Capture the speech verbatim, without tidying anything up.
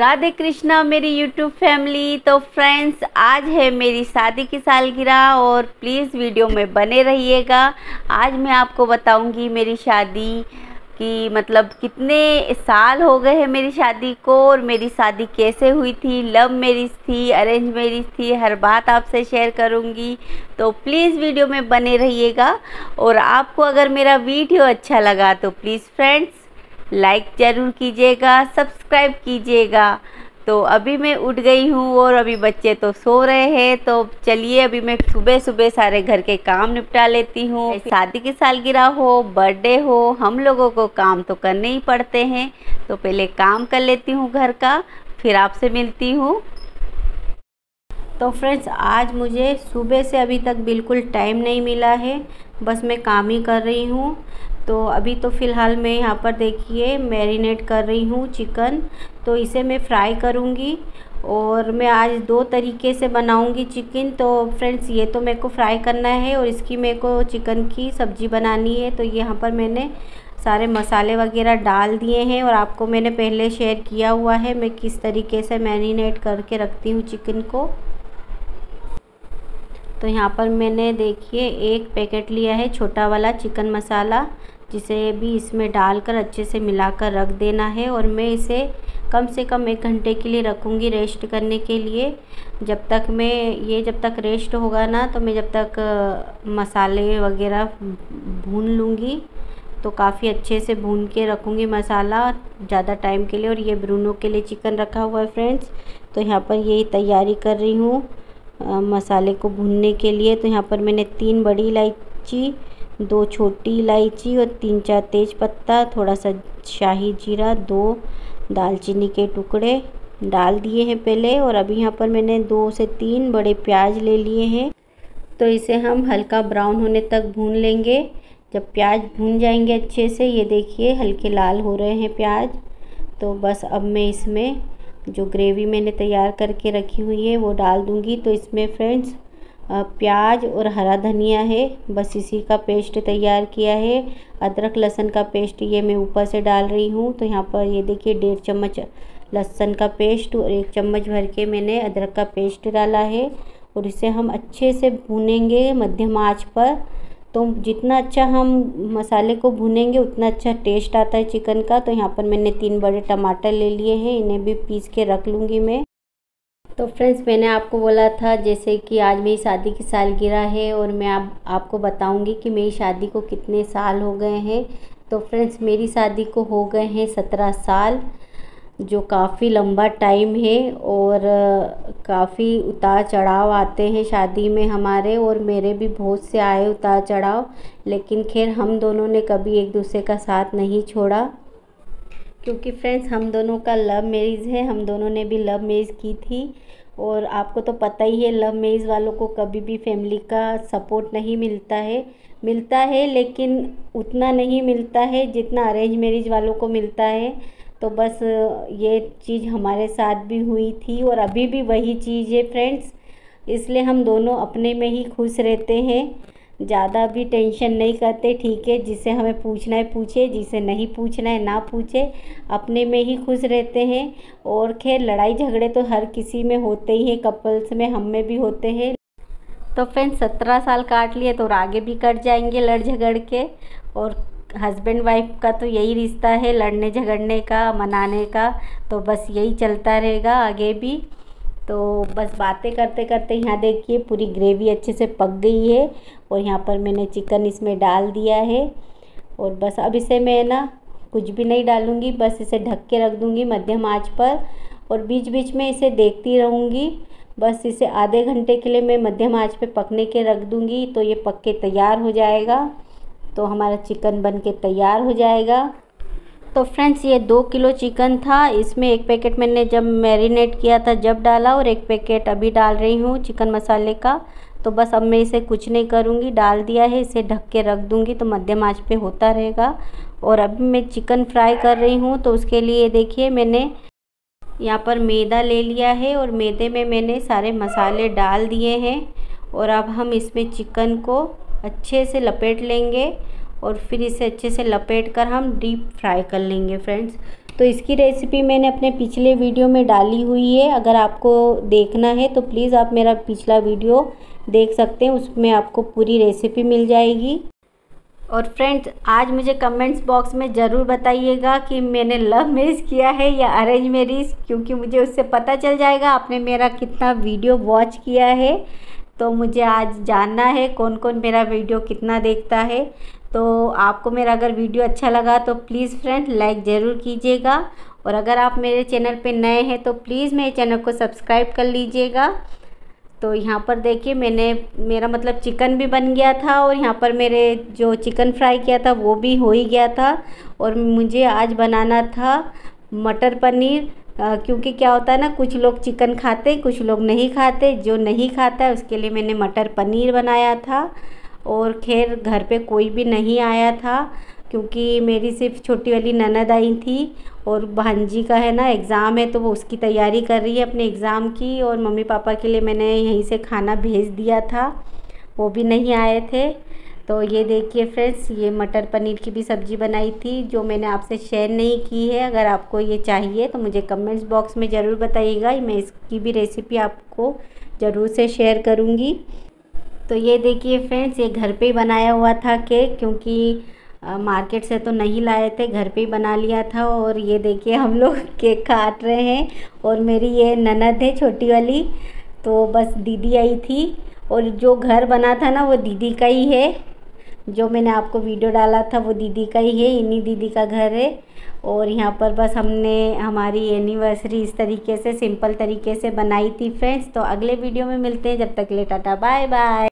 राधे कृष्णा मेरी YouTube family. तो friends, आज है मेरी शादी की सालगिरह और प्लीज़ वीडियो में बने रहिएगा। आज मैं आपको बताऊंगी मेरी शादी की मतलब कितने साल हो गए हैं मेरी शादी को और मेरी शादी कैसे हुई थी, लव मैरिज थी, अरेंज मैरिज थी, हर बात आपसे शेयर करूंगी। तो प्लीज़ वीडियो में बने रहिएगा और आपको अगर मेरा वीडियो अच्छा लगा तो प्लीज़ फ्रेंड्स लाइक ज़रूर कीजिएगा, सब्सक्राइब कीजिएगा। तो अभी मैं उठ गई हूँ और अभी बच्चे तो सो रहे हैं, तो चलिए अभी मैं सुबह सुबह सारे घर के काम निपटा लेती हूँ। शादी की सालगिरह हो, बर्थडे हो, हम लोगों को काम तो करने ही पड़ते हैं। तो पहले काम कर लेती हूँ घर का, फिर आपसे मिलती हूँ। तो फ्रेंड्स, आज मुझे सुबह से अभी तक बिल्कुल टाइम नहीं मिला है, बस मैं काम ही कर रही हूँ। तो अभी तो फ़िलहाल मैं यहाँ पर देखिए मैरिनेट कर रही हूँ चिकन, तो इसे मैं फ्राई करूँगी। और मैं आज दो तरीके से बनाऊँगी चिकन। तो फ्रेंड्स, ये तो मेरे को फ्राई करना है और इसकी मेरे को चिकन की सब्ज़ी बनानी है। तो यहाँ पर मैंने सारे मसाले वगैरह डाल दिए हैं और आपको मैंने पहले शेयर किया हुआ है मैं किस तरीके से मैरिनेट करके रखती हूँ चिकन को। तो यहाँ पर मैंने देखिए एक पैकेट लिया है छोटा वाला चिकन मसाला, जिसे भी इसमें डालकर अच्छे से मिलाकर रख देना है। और मैं इसे कम से कम एक घंटे के लिए रखूँगी रेस्ट करने के लिए। जब तक मैं ये जब तक रेस्ट होगा ना, तो मैं जब तक मसाले वगैरह भून लूँगी। तो काफ़ी अच्छे से भून के रखूँगी मसाला ज़्यादा टाइम के लिए। और ये ब्रूनो के लिए चिकन रखा हुआ है फ्रेंड्स। तो यहाँ पर यही तैयारी कर रही हूँ मसाले को भूनने के लिए। तो यहाँ पर मैंने तीन बड़ी इलायची, दो छोटी इलायची और तीन चार तेज पत्ता, थोड़ा सा शाही जीरा, दो दालचीनी के टुकड़े डाल दिए हैं पहले। और अभी यहाँ पर मैंने दो से तीन बड़े प्याज ले लिए हैं, तो इसे हम हल्का ब्राउन होने तक भून लेंगे। जब प्याज भून जाएंगे अच्छे से, ये देखिए हल्के लाल हो रहे हैं प्याज। तो बस अब मैं इसमें जो ग्रेवी मैंने तैयार करके रखी हुई है वो डाल दूंगी। तो इसमें फ्रेंड्स प्याज और हरा धनिया है, बस इसी का पेस्ट तैयार किया है। अदरक लहसुन का पेस्ट ये मैं ऊपर से डाल रही हूँ। तो यहाँ पर ये देखिए डेढ़ चम्मच लहसुन का पेस्ट और एक चम्मच भर के मैंने अदरक का पेस्ट डाला है। और इसे हम अच्छे से भूनेंगे मध्यम आँच पर। तो जितना अच्छा हम मसाले को भूनेंगे उतना अच्छा टेस्ट आता है चिकन का। तो यहाँ पर मैंने तीन बड़े टमाटर ले लिए हैं, इन्हें भी पीस के रख लूँगी मैं। तो फ्रेंड्स, मैंने आपको बोला था जैसे कि आज मेरी शादी की सालगिरह है और मैं आप, आपको बताऊँगी कि मेरी शादी को कितने साल हो गए हैं। तो फ्रेंड्स, मेरी शादी को हो गए हैं सत्रह साल, जो काफ़ी लंबा टाइम है। और काफ़ी उतार चढ़ाव आते हैं शादी में हमारे, और मेरे भी बहुत से आए उतार चढ़ाव, लेकिन खैर हम दोनों ने कभी एक दूसरे का साथ नहीं छोड़ा। क्योंकि फ्रेंड्स, हम दोनों का लव मैरिज है, हम दोनों ने भी लव मैरिज की थी। और आपको तो पता ही है लव मैरिज वालों को कभी भी फैमिली का सपोर्ट नहीं मिलता है। मिलता है लेकिन उतना नहीं मिलता है जितना अरेंज मैरिज वालों को मिलता है। तो बस ये चीज़ हमारे साथ भी हुई थी और अभी भी वही चीज़ है फ्रेंड्स। इसलिए हम दोनों अपने में ही खुश रहते हैं, ज़्यादा भी टेंशन नहीं करते। ठीक है, जिसे हमें पूछना है पूछे, जिसे नहीं पूछना है ना पूछे, अपने में ही खुश रहते हैं। और खैर लड़ाई झगड़े तो हर किसी में होते ही हैं, कपल्स में, हम में भी होते हैं। तो फ्रेंड्स, सत्रह साल काट लिए तो और आगे भी कट जाएंगे लड़ झगड़ के। और हस्बैंड वाइफ का तो यही रिश्ता है, लड़ने झगड़ने का, मनाने का। तो बस यही चलता रहेगा आगे भी। तो बस बातें करते करते यहाँ देखिए पूरी ग्रेवी अच्छे से पक गई है। और यहाँ पर मैंने चिकन इसमें डाल दिया है। और बस अब इसे मैं ना कुछ भी नहीं डालूँगी, बस इसे ढक के रख दूँगी मध्यम आँच पर। और बीच बीच में इसे देखती रहूँगी। बस इसे आधे घंटे के लिए मैं मध्यम आँच पर पकने के रख दूँगी। तो ये पक के तैयार हो जाएगा। तो हमारा चिकन बनके तैयार हो जाएगा। तो फ्रेंड्स, ये दो किलो चिकन था, इसमें एक पैकेट मैंने जब मैरिनेट किया था जब डाला और एक पैकेट अभी डाल रही हूँ चिकन मसाले का। तो बस अब मैं इसे कुछ नहीं करूँगी, डाल दिया है, इसे ढक के रख दूँगी। तो मध्यम आंच पे होता रहेगा। और अभी मैं चिकन फ्राई कर रही हूँ, तो उसके लिए देखिए मैंने यहाँ पर मैदा ले लिया है और मैदे में मैंने सारे मसाले डाल दिए हैं। और अब हम इसमें चिकन को अच्छे से लपेट लेंगे और फिर इसे अच्छे से लपेट कर हम डीप फ्राई कर लेंगे फ्रेंड्स। तो इसकी रेसिपी मैंने अपने पिछले वीडियो में डाली हुई है। अगर आपको देखना है तो प्लीज़ आप मेरा पिछला वीडियो देख सकते हैं, उसमें आपको पूरी रेसिपी मिल जाएगी। और फ्रेंड्स, आज मुझे कमेंट्स बॉक्स में ज़रूर बताइएगा कि मैंने लव मैरिज किया है या अरेंज मैरिज, क्योंकि मुझे उससे पता चल जाएगा आपने मेरा कितना वीडियो वॉच किया है। तो मुझे आज जानना है कौन कौन मेरा वीडियो कितना देखता है। तो आपको मेरा अगर वीडियो अच्छा लगा तो प्लीज़ फ्रेंड लाइक ज़रूर कीजिएगा, और अगर आप मेरे चैनल पे नए हैं तो प्लीज़ मेरे चैनल को सब्सक्राइब कर लीजिएगा। तो यहाँ पर देखिए, मैंने मेरा मतलब चिकन भी बन गया था, और यहाँ पर मेरे जो चिकन फ्राई किया था वो भी हो ही गया था। और मुझे आज बनाना था मटर पनीर, क्योंकि क्या होता है ना, कुछ लोग चिकन खाते कुछ लोग नहीं खाते। जो नहीं खाता है उसके लिए मैंने मटर पनीर बनाया था। और खैर घर पे कोई भी नहीं आया था, क्योंकि मेरी सिर्फ छोटी वाली ननद आई थी, और भांजी का है ना एग्ज़ाम है तो वो उसकी तैयारी कर रही है अपने एग्ज़ाम की। और मम्मी पापा के लिए मैंने यहीं से खाना भेज दिया था, वो भी नहीं आए थे। तो ये देखिए फ्रेंड्स, ये मटर पनीर की भी सब्ज़ी बनाई थी जो मैंने आपसे शेयर नहीं की है। अगर आपको ये चाहिए तो मुझे कमेंट्स बॉक्स में ज़रूर बताइएगा, मैं इसकी भी रेसिपी आपको ज़रूर से शेयर करूँगी। तो ये देखिए फ्रेंड्स, ये घर पे ही बनाया हुआ था केक, क्योंकि मार्केट से तो नहीं लाए थे, घर पे ही बना लिया था। और ये देखिए हम लोग केक काट रहे हैं, और मेरी ये ननद है छोटी वाली, तो बस दीदी आई थी। और जो घर बना था ना वो दीदी का ही है, जो मैंने आपको वीडियो डाला था वो दीदी का ही है, इन्हीं दीदी का घर है। और यहाँ पर बस हमने हमारी एनिवर्सरी इस तरीके से सिंपल तरीके से बनाई थी फ्रेंड्स। तो अगले वीडियो में मिलते हैं, जब तक के लिए टाटा बाय बाय।